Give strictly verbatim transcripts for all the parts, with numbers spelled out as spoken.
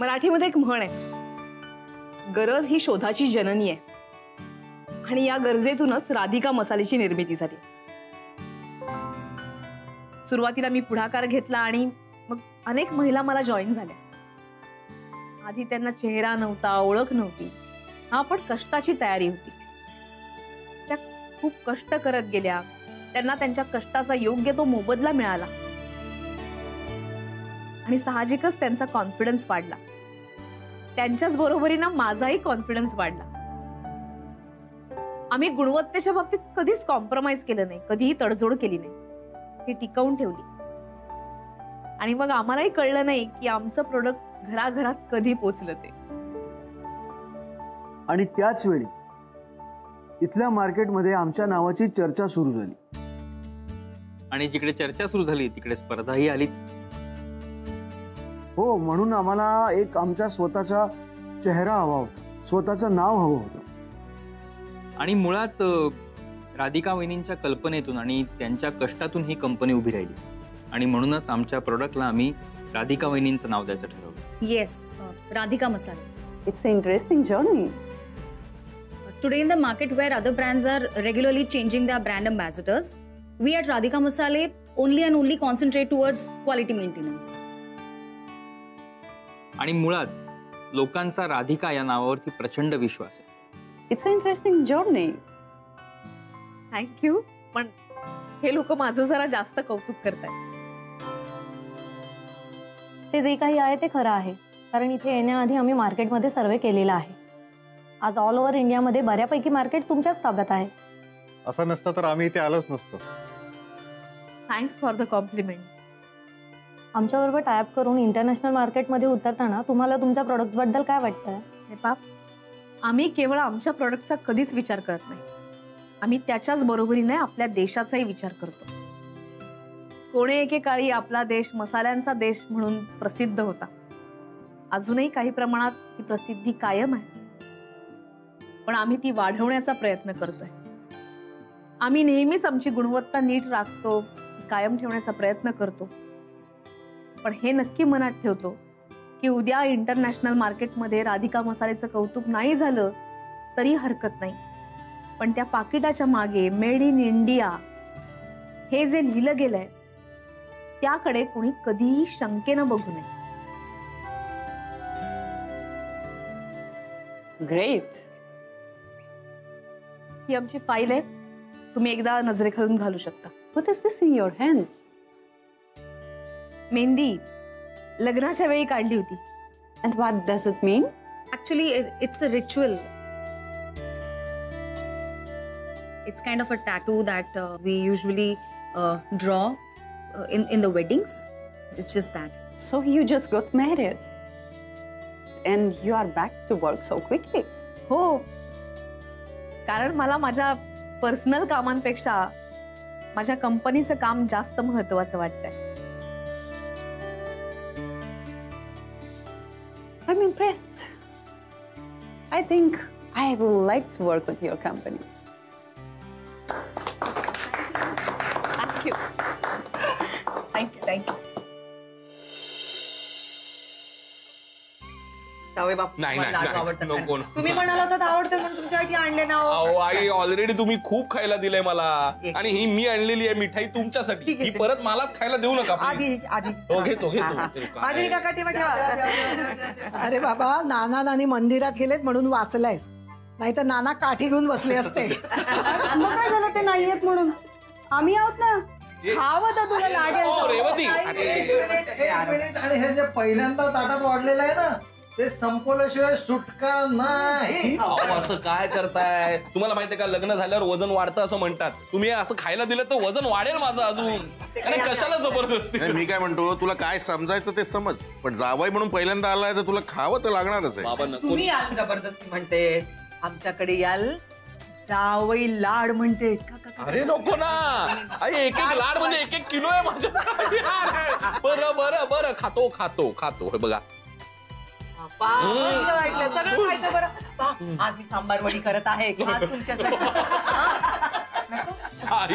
मराठीमध्ये एक म्हण आहे, गरज ही शोधाची जननी आहे, आणि या गरजेतूनच राधिका मसाल्याची निर्मिती झाली। सुरुवातीला मी पुढाकार घेतला आणि मग अनेक महिला मला जॉईन झाल्या। आधी त्यांना चेहरा नव्हता, ओळख नव्हती, हा पण कष्टाची तयारी होती। त्या खूप कष्ट करत गेल्या, त्यांना त्यांच्या कष्टाचा योग्य तो मोबदला मिळाला आणि साहजिकच त्यांचा कॉन्फिडन्स वाढला। त्यांच्याच बरोबरीने माझाही कॉन्फिडन्स वाढला। आम्ही गुणवत्तेच्या बाबतीत कधीच कॉम्प्रोमाइज केलं नाही, कधीही तडजोड केली नाही, ती टिकवून ठेवली। आणि मग आम्हालाही कळलं नाही की आमचं प्रोडक्ट घराघरात कधी पोहोचलं ते। आणि त्याच वेळी इथल्या मार्केटमध्ये आमच्या नावाची चर्चा सुरू झाली, आणि जिकडे चर्चा सुरू झाली तिकडे स्पर्धाही आलीच। हो, म्हणून आम्हाला एक आमचा स्वतःचा चेहरा हवा होता, स्वतःचं नाव हवं होतं। आणि मुळात राधिका वहिनींच्या कल्पनेतून आणि त्यांच्या कष्टातून ही कंपनी उभी राहिली, आणि म्हणूनच आमच्या प्रोडक्टला आम्ही राधिका वहिनींचं नाव द्यायचं ठरवलं। Yes, Radhika Masala. It's a interesting journey today in the market where other brands are regularly changing their brand ambassadors. We at Radhika Masale only and only concentrate towards quality maintenance. आणि मुळात लोकांचा राधिका या नावावरती प्रचंड विश्वास आहे। It's a interesting journey. Thank you. पण हे लोक माझं जरा जास्त कौतुक करतात। ते जे काही आहे ते खरं आहे, कारण इथे येण्याआधी आम्ही मार्केट मध्ये सर्वे केलेला आहे। आज ऑल ओव्हर इंडिया मध्ये बऱ्यापैकी मार्केट तुमच्याच ताब्यात आहे। असं नसतं तर आम्ही इथे आलोच नसतो। Thanks for the compliment. आमच्याबरोबर टायअप करून इंटरनॅशनल मार्केटमध्ये उतरताना तुम्हाला तुमच्या प्रोडक्ट बद्दल काय वाटतं? हे बाप, आम्ही केवळ आमच्या प्रोडक्टचा कधीच विचार करत नाही, आम्ही त्याच्याच बरोबरीने आपल्या देशाचाही विचार करतो। कोणे एकेकाळी आपला देश मसाल्यांचा देश म्हणून प्रसिद्ध होता, अजूनही काही प्रमाणात ही प्रसिद्धी कायम आहे, पण आम्ही ती वाढवण्याचा प्रयत्न करतोय। आम्ही नेहमीच आमची गुणवत्ता नीट राखतो, कायम ठेवण्याचा प्रयत्न करतो, पण हे नक्की मनात ठेवतो की उद्या इंटरनॅशनल मार्केटमध्ये राधिका मसाल्याचं कौतुक नाही झालं तरी हरकत नाही, पण त्या पाकिटाच्या मागे मेड इन इंडिया हे जे लिहिलं गेलंय त्याकडे कोणी कधीही शंकेनं बघू नये। ग्रेट। ही आमची फाईल आहे, तुम्ही एकदा नजरे खालून घालू शकता। What is this in your hands? Mehndi लग्नाच्या वेळी काढली होती। And what does it mean? Actually it's a ritual, it's kind of a tattoo that we usually draw in in the weddings, it's just that. So you just got married and you are back to work so quickly? हो, कारण मला माझ्या personal कामांपेक्षा माझ्या कंपनीचं काम जास्त महत्त्वाचं वाटतंय। I'm impressed. I think I would like to work with your company. Thank you. Thank you. Thank you. तावे बाप, मला आवडतं कोण? तुम्ही म्हणाला होता आवडतं पण तुमच्यासाठी आणले ना। अहो आई, ऑलरेडी तुम्ही खूप खायला दिले मला, आणि ही मी आणलेली आहे मिठाई तुमच्यासाठी, ही परत मलाच खायला देऊ नका। आधी आधी तो घे तो घे तो आधी काका ठेवा ठेवा। अरे बाबा, नाना नानी मंदिरात गेलेत म्हणून वाचलायस, नाही तर नाना काठी घेऊन बसले असते। मग काय झालं, ते नाही आहेत म्हणून आम्ही आहोत ना। तुला लागेल अरे हे जे पहिल्यांदा ताटात वाढलेलं आहे ना ते संपवल्याशिवाय सुटका नाही। असं काय करताय? तुम्हाला माहितीये का, लग्न झाल्यावर वजन वाढतं असं म्हणतात, तुम्ही असं खायला दिलं तर वजन वाढेल माझं अजून। कशाला जबरदस्ती? मी काय म्हणतो, तुला काय समजायचं ते समज, पण जावई म्हणून पहिल्यांदा आलाय तर तुला खावं तर लागणारच आहे बाबा। तुम्ही याल जबरदस्ती म्हणते, आमच्याकडे याल जावई लाड म्हणते। अरे नको ना आई, एक एक लाड म्हणजे एक एक किलो आहे माझ्या। बरं बरं बरं, खातो खातो खातो। बघा वाटलं सगळं खायचं। बरं, आज मी सांबार वडी करत आहे तुमच्यासाठी।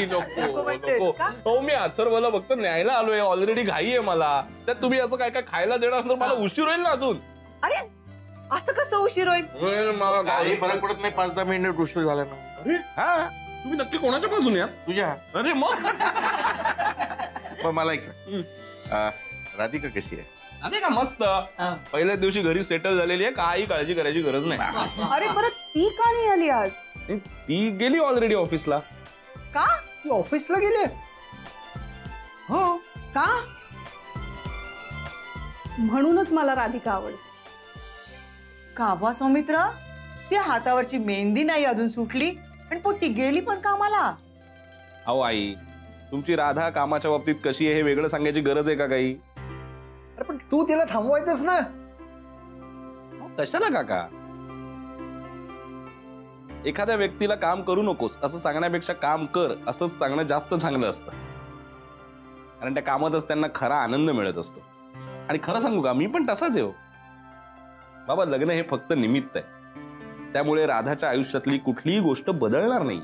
नको नको हो, मी अथर्वला फक्त न्यायला आलोय, ऑलरेडी घाई आहे मला, त्यात तुम्ही असं काय काय खायला देणार? मला उशीर होईल ना अजून। अरे असं कसं उशीर होईल? काही फरक पडत नाही, पाच दहा मिनिट उशीर झाला ना. अरे हा तुम्ही नक्की कोणाच्या बाजूने या? तुझ्या. अरे मग मला एक सांग, राधिका कशी आहे? राधिका मस्त, पहिल्या दिवशी घरी सेटल झालेली आहे, काही काळजी करायची गरज नाही. अरे परत ती का नाही आली आज? ती गेली ऑलरेडी ऑफिसला. का ती ऑफिसला गेली? हो का? म्हणूनच मला राधिका आवडते. कावा सौमित्र, ते हातावरची मेहंदी नाही अजून सुटली आणि पोटी गेली पण कामाला. अहो आई, तुमची राधा कामाच्या बाबतीत कशी आहे हे वेगळं सांगायची गरज आहे का काही? अरे पण तू तिला थांबवायचंस ना. कशाला काका, एखाद्या व्यक्तीला काम करू नकोस असं सांगण्यापेक्षा काम कर असंच सांगणं जास्त चांगलं असतं, कारण त्या कामातच त्यांना खरा आनंद मिळत असतो. आणि खरं सांगू का, मी पण तसाच आहे बाबा. लग्न हे फक्त निमित्त आहे, त्यामुळे राधाच्या आयुष्यातली कुठलीही गोष्ट बदलणार नाही.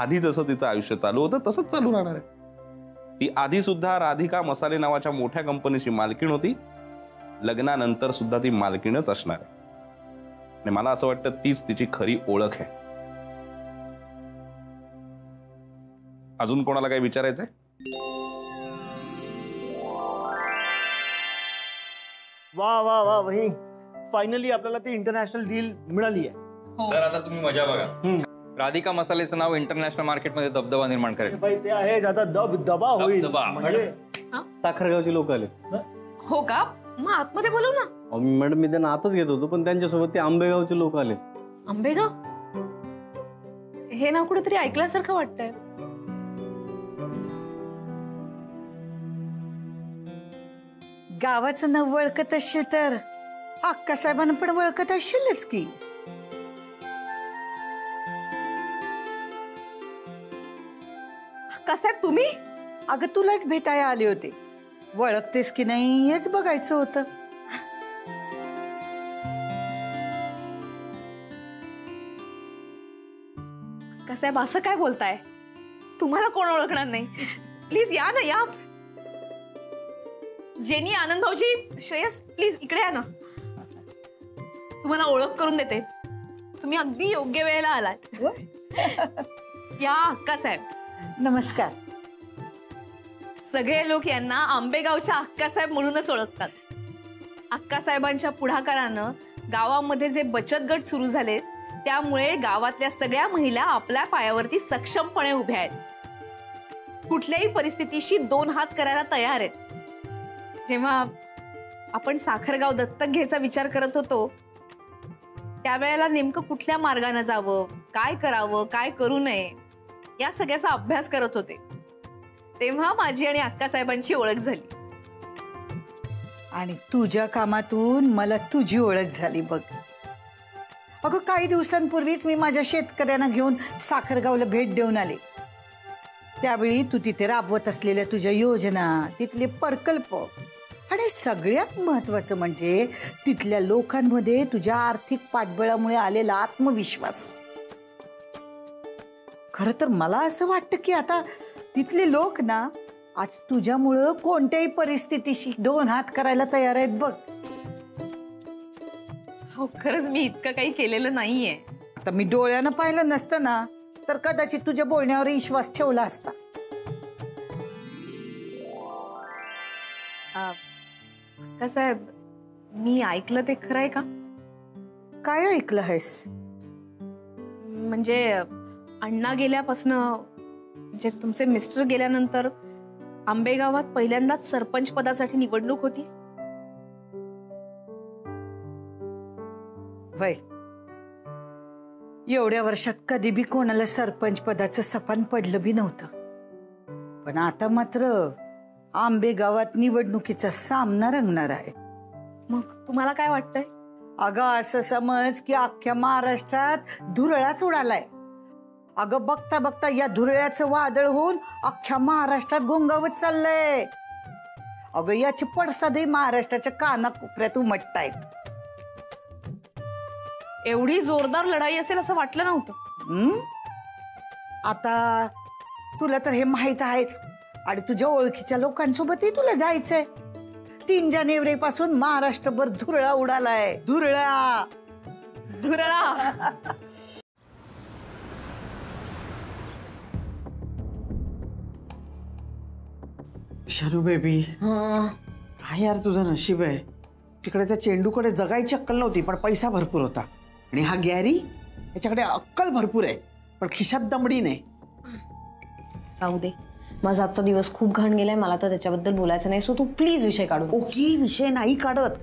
आधी जसं तिचं आयुष्य चालू होतं तसंच चालू राहणार आहे. ती आधी सुद्धा राधिका मसाले नावाच्या मोठ्या कंपनीची मालकीण होती, लग्नानंतर सुद्धा ती मालकीणच असणार आहे. आणि मला असं वाटतं तीच तिची खरी ओळख आहे. अजून कोणाला काही विचारायचंय? वाह वाह वाह वही, फायनली आपल्याला ती इंटरनॅशनल डील मिळाली आहे. सर आता तुम्ही मजा बघा, राधिका मसालेचं नाव इंटरनॅशनल मार्केट मध्ये दबदबा निर्माण करेल. ते आहे ज्याचा दबदबा होईल. साखरगावची लोक आले हो का? मग आतमध्ये बोलू ना. मॅडम मी त्यांना आतच घेत होतो, पण त्यांच्यासोबत ते आंबेगावचे लोक आले. आंबेगाव हे नाव कुठेतरी ऐकल्यासारखं वाटतंय. गावाचं नाव ओळखत असशील तर अक्का साहेबांना पण ओळखत असशीलच की. अक्का साहेब तुम्ही? अगं तुलाच भेटायला आले होते, ओळखतेस की नाही हेच बघायचं होतं. अक्का साहेब असं काय बोलताय, तुम्हाला कोण ओळखणार नाही? प्लीज या ना, या. जेनी, आनंद भाऊजी, श्रेयस प्लीज इकडे या ना. तुम्हाला ओळख करून देते, तुम्ही अगदी योग्य वेळेला आलात. या अक्का साहेब नमस्कार. सगळे लोक यांना आंबेगावच्या अक्का साहेब म्हणूनच ओळखतात. अक्का साहेबांच्या पुढाकारानं गावामध्ये जे बचत गट सुरू झाले त्यामुळे गावातल्या सगळ्या महिला आपल्या पायावरती सक्षमपणे उभ्या आहेत, कुठल्याही परिस्थितीशी दोन हात करायला तयार आहेत. जेव्हा आपण साखरगाव दत्तक घ्यायचा विचार करत होतो त्यावेळेला नेमकं कुठल्या मार्गाने जावं, काय करावं, काय करू नये या सगळ्याचा अभ्यास करत होते, तेव्हा माझी आणि अक्का साहेबांची ओळख झाली. आणि तुझ्या कामातून मला तुझी ओळख झाली बघ. अगं काही दिवसांपूर्वीच मी माझ्या शेतकऱ्यांना घेऊन साखरगावला भेट देऊन आले. त्यावेळी तू तिथे राबवत असलेल्या तुझ्या योजना, तिथले प्रकल्प आणि सगळ्यात महत्त्वाचं म्हणजे तिथल्या लोकांमध्ये तुझ्या आर्थिक पाठबळामुळे आलेला आत्मविश्वास. खरं तर मला असं वाटतं की आता तिथले लोक ना आज तुझ्यामुळं कोणत्याही परिस्थितीशी दोन हात करायला तयार आहेत बघ. हो खरंच मी इतकं काही केलेलं नाहीये. आता मी डोळ्यानं पाहिलं नसतं ना तर कदाचित तुझ्या बोलण्यावर विश्वास ठेवला असता. अक्का साहेब मी ऐकलं ते खरं आहे का? काय ऐकलं आहेस? म्हणजे अण्णा गेल्यापासून, म्हणजे तुमचे मिस्टर गेल्यानंतर आंबेगावात पहिल्यांदाच सरपंच पदासाठी निवडणूक होती. वय एवढ्या वर्षात कधी बी कोणाला सरपंच पदाचं सपान पडलं बी नव्हतं, पण आता मात्र आंबेगावात निवडणुकीचा सामना रंगणार आहे. मग तुम्हाला काय वाटतंय? अगं असं समज की अख्ख्या महाराष्ट्रात धुरळाच उडालाय. अगं बघता बघता या धुरळ्याचं वादळ होऊन अख्ख्या महाराष्ट्रात गोंगावत चाललंय. अगं याचे पडसादही महाराष्ट्राच्या कानाकोपऱ्यात उमटतायत. एवढी जोरदार लढाई असेल असं वाटलं नव्हतं. आता तुला तर हे माहित आहेच आणि तुझ्या ओळखीच्या लोकांसोबतही तुला जायचंय. तीन जानेवारी पासून महाराष्ट्रभर धुरळा उडालाय. धुरळा धुरळा शारू बेबी. काय यार तुझं नशीब आहे. तिकडे त्या चेंडूकडे जगायची अक्कल नव्हती पण पैसा भरपूर होता आणि हा गॅरी याच्याकडे अक्कल भरपूर आहे पण खिशात दमडी नाही. जाऊ दे, माझा आजचा दिवस खूप घाण गेलाय. मला तर त्याच्याबद्दल बोलायचं नाही. सो तू प्लीज विषय काढू. ओके, विषय नाही काढत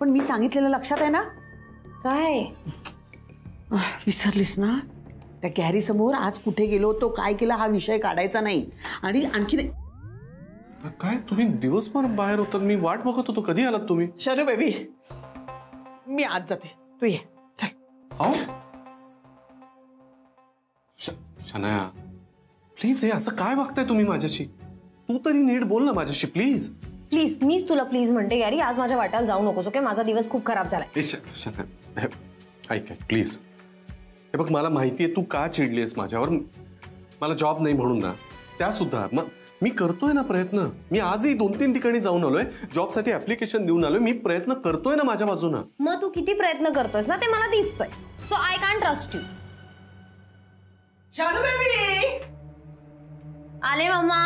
पण मी सांगितलेलं लक्षात आहे ना. काय विसरलीस ना? त्या गॅरी समोर आज कुठे गेलो, तो काय केला हा विषय काढायचा नाही. आणि आणखी काय तुम्ही दिवसभर बाहेर होतात, मी वाट बघत होतो कधी आलात तुम्ही. शरू बेबी, मी आज जाते, तू ये. चल शनाया प्लीज, हे असं काय वागताय तुम्ही माझ्याशी? तू तरी नीट बोल ना माझ्याशी प्लीज. प्लीज मीच तुला प्लीज म्हणते यारी, आज माझ्या वाट्याला जाऊ नकोस. ओके, माझा दिवस खूप खराब झालाय. ऐक प्लीज, हे बघ मला माहिती आहे तू का चिडलीस माझ्यावर. मला जॉब नाही म्हणून ना, त्या सुद्धा मग मी करतोय ना प्रयत्न. मी आजही दोन तीन ठिकाणी जाऊन आलोय, जॉबसाठी ऍप्लिकेशन देऊन आलोय. मी प्रयत्न करतोय ना माझ्या बाजूने. मग तू किती प्रयत्न करतोयस ना ते मला दिसतंय. So I can trust you. Shanu baby आले मम्मा.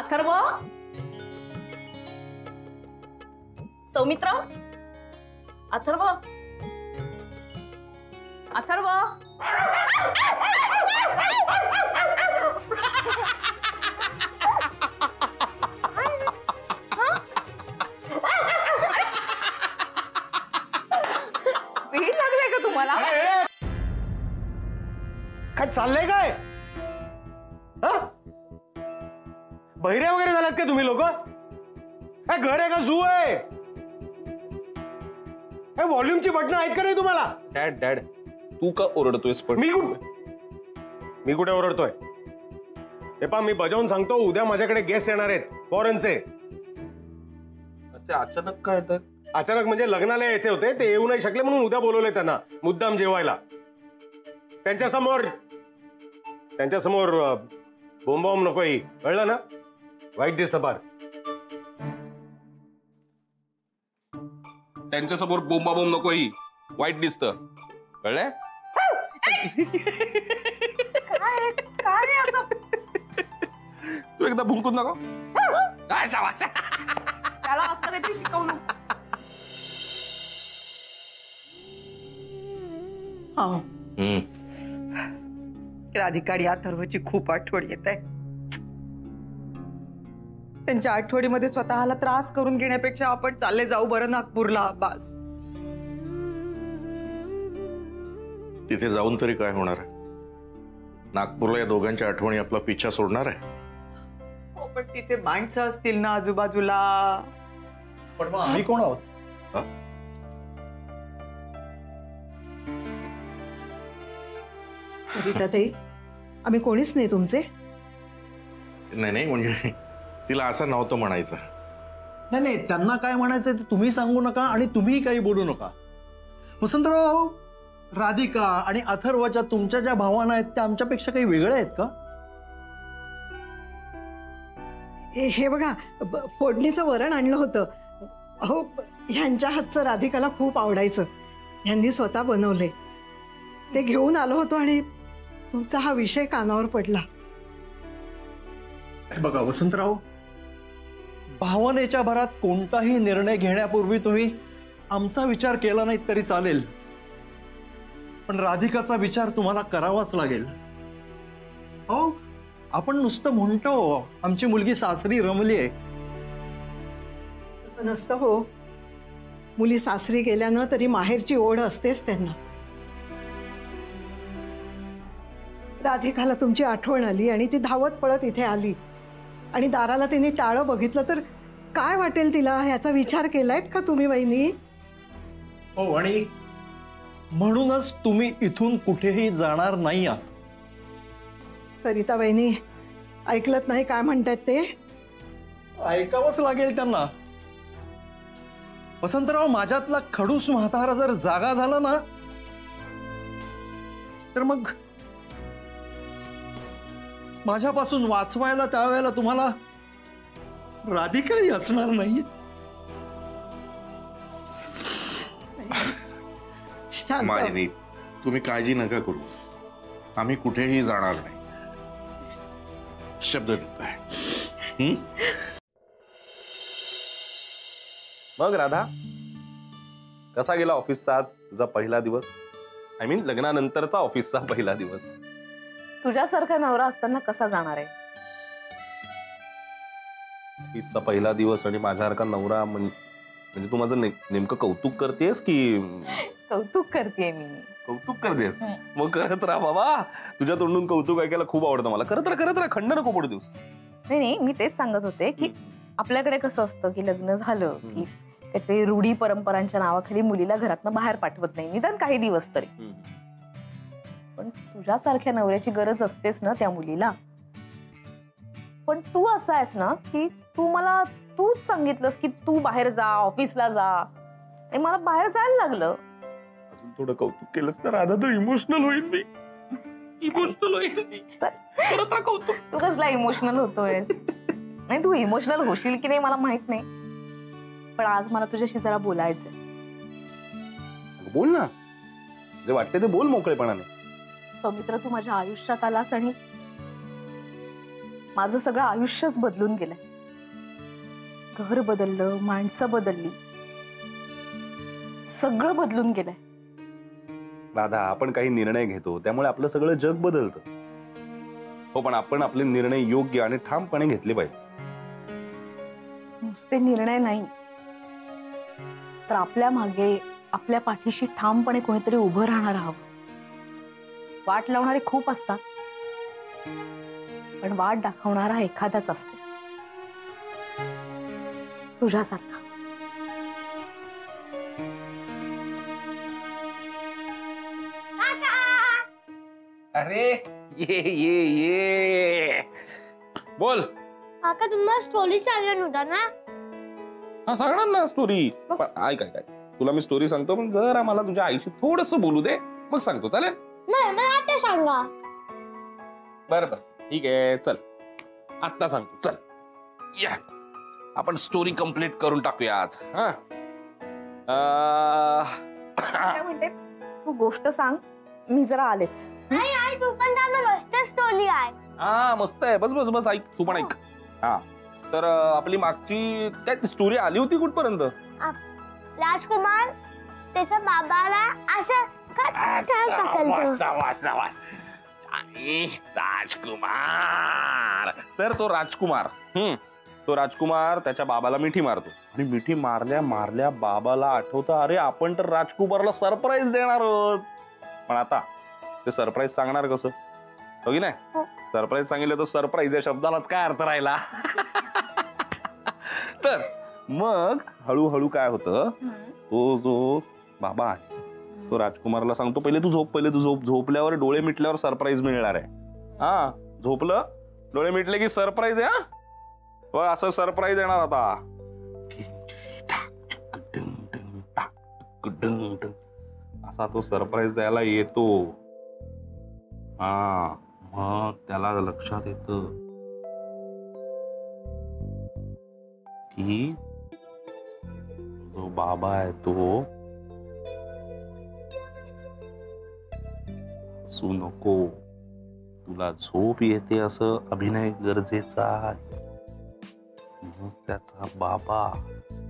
अथर्व, सौमित्र, अथर्व, अथर्व, पीठ लागले का तुम्हाला? काय चाललंय? काय बहिरे वगैरे झालात का तुम्ही लोक? काय घर आहे का झू आहे? व्हॉल्यूमची बटणं आहेत का नाही तुम्हाला? डॅड डॅड तू का ओरडतोयस? पण मी मी कुठे ओरडतोय? हे पहा मी बजावून सांगतो, उद्या माझ्याकडे गेस्ट येणार आहेत फॉरेनचे. असे अचानक काय येतात? अचानक म्हणजे लग्नाला यायचे होते, ते येऊ नाही शकले म्हणून उद्या बोलवले त्यांना मुद्दाम जेवायला. त्यांच्या समोर त्यांच्या समोर बोंबावून नको ही, कळलं ना? वाईट दिसतं फार. त्यांच्या समोर बोंबाबोंब नको ही, वाईट दिसतं, कळलं? काय काय असं? तू एकदा भुंकून नको काय त्याला असं काहीतरी शिकवलं. राधिका आणि अथर्वची खूप आठवण येत आहे. त्यांच्या आठवणीमध्ये स्वतःला त्रास करून घेण्यापेक्षा आपण चालले जाऊ बरं नागपूरला. बस तिथे जाऊन तरी काय होणार आहे? नागपूरला या दोघांच्या आठवणी आपला पिछा सोडणार आहे? हो पण तिथे माणसं असतील ना आजूबाजूला. पण मग आम्ही कोण आहोत? सरिता ताई, आम्ही कोणीच नाही तुमचे. नाही नाही म्हणजे तिला असं नव्हतं म्हणायचं. नाही नाही, त्यांना काय म्हणायचंय तुम्ही सांगू नका आणि तुम्ही काही बोलू नका. वसंतराव, राधिका आणि अथर्वच्या तुमच्या ज्या भावना आहेत त्या आमच्यापेक्षा काही वेगळ्या आहेत का? हे बघा, फोडणीचं वरण आणलं होतं. अहो ह्यांच्या हातचं राधिकाला खूप आवडायचं, ह्यांनी स्वतः बनवले. ते घेऊन आलो होतो आणि तुमचा हा विषय कानावर पडला. बघा वसंतराव, भावनेच्या भरात कोणताही निर्णय घेण्यापूर्वी तुम्ही आमचा विचार केला नाही तरी चालेल, पण राधिकाचा विचार तुम्हाला करावाच लागेल. अहो आपण नुसतं म्हणतो आमची मुलगी सासरी रमली आहे, तसं नसतं हो. मुली सासरी गेल्यानं तरी माहेरची ओढ असतेच त्यांना. राधिकाला तुमची आठवण आली आणि ती धावत पळत इथे आली आणि दाराला तिने टाळं बघितलं तर काय वाटेल तिला, ह्याचा विचार केलाय का तुम्ही वहिनी? हो, आणि म्हणूनच तुम्ही इथून कुठेही जाणार नाही आहात. सरिता वहिनी ऐकलत नाही काय म्हणतात ते? ऐकावंच लागेल त्यांना. वसंतराव, माझ्यातला खडूस म्हातारा जर जागा झाला ना तर मग माझ्यापासून वाचवायला टाळवायला तुम्हाला राधिकाही असणार नाही। मालिनी तुम्ही काळजी नका करू, आम्ही कुठेही जाणार नाही, शब्द देता है। मग राधा कसा गेला ऑफिसचा आज तुझा पहिला दिवस? आय मीन लग्नानंतरचा ऑफिसचा पहिला दिवस। तुझ्यासारखा नवरा असताना कसा जाणार आहे? ऑफिसचा पहिला दिवस आणि माझ्यासारखा नवरा म्हणजे तू माझं नेमकं कौतुक करतेस की? कौतुक करते मी। कौतुक करतेस? मग करत राहा बाबा, तुझ्या तोंडून कौतुक ऐकायला खूप आवडतं मला। करत राहा करत राहा, खंड नको पडू देऊस। नाही नाही मी तेच सांगत होते की आपल्याकडे कसं असतं की लग्न झालं की काहीतरी रूढी परंपरांच्या नावाखाली मुलीला घरातनं बाहेर पाठवत नाही, निदान काही दिवस तरी। पण तुझ्यासारख्या नवऱ्याची गरज असतेच ना त्या मुलीला। पण तू असा आहेस ना की तू मला तूच सांगितलंस की तू बाहेर जा, ऑफिसला जा, आणि मला बाहेर जायला लागलं। अजून थोडं कौतुक केलंस ना राधा तर इमोशनल होईल मी, इमोशनल होईल। परत कौतुक? तू कसला इमोशनल होतोयस? नाही तू इमोशनल होशील की नाही मला माहित नाही, पण आज मला तुझ्याशी जरा बोलायचंय। बोल ना, जे वाटते ते बोल मोकळेपणाने। सौमित्र तू माझ्या आयुष्यात आलास आणि माझं सगळं आयुष्यच बदलून गेलं। घर बदललं, माणसं बदलली, सगळं बदलून गेलंय। राधा आपण काही निर्णय घेतो त्यामुळे आपलं सगळं जग बदलतं हो, पण आपण आपले निर्णय योग्य आणि ठामपणे घेतले पाहिजे। नुसते निर्णय नाही तर आपल्या मागे आपल्या पाठीशी ठामपणे कोणीतरी उभं राहणार हवं। वाट लावणारे खूप असतात पण वाट दाखवणारा एखादाच असतो, तुझ्यासारखा। अरे ये ये ये बोल काका, तुम्हाला स्टोरी सांगणार होता ना? हाँ सांगणार ना स्टोरी। ऐक ऐक तुला मी स्टोरी सांगतो पण जरा मला तुझ्या आईशी थोडंसं बोलू दे, मग सांगतो चालेल? नाही मला आता सांगा। बरं बरं ठीक आहे चल आता सांगतो, चल या आपण स्टोरी कंप्लीट करून टाकूया आज। हा काय म्हणते तू, गोष्ट सांग मी जरा आलेच। नाही आई तू पण सांग, मस्त स्टोरी आहे। हा मस्त आहे, बस बस बस ऐक तू पण ऐक। हा तर आपली मागची काय स्टोरी आली होती कुठपर्यंत? राजकुमार त्याच्या बाबाला असं राजकुमार, तर तो राजकुमार हम्म तो राजकुमार त्याच्या बाबाला मिठी मारतो आणि मिठी मारल्या मारल्या बाबाला आठवतं अरे आपण तर राजकुमारला सरप्राईज देणार आहोत। पण आता ते सरप्राईज सांगणार कसं हो की नाही? सरप्राईज सांगितलं तर सरप्राईज या शब्दालाच काय अर्थ राहिला? तर मग हळूहळू काय होतं, तो जो बाबा आहे तो राजकुमारला सांगतो पहिले तू झोप, पहिले तू झोप, झोपल्यावर डोळे मिटल्यावर सरप्राईज मिळणार आहे। हा झोपलं डोळे मिटले की सरप्राईज आहे। हा असं सरप्राईज येणार आता। असा तो सरप्राईज द्यायला येतो। हा मग त्याला लक्षात येत की जो बाबा आहे तो सू नको, तुला झोप येते असं अभिनय गरजेचा आहे। त्याचा बाबा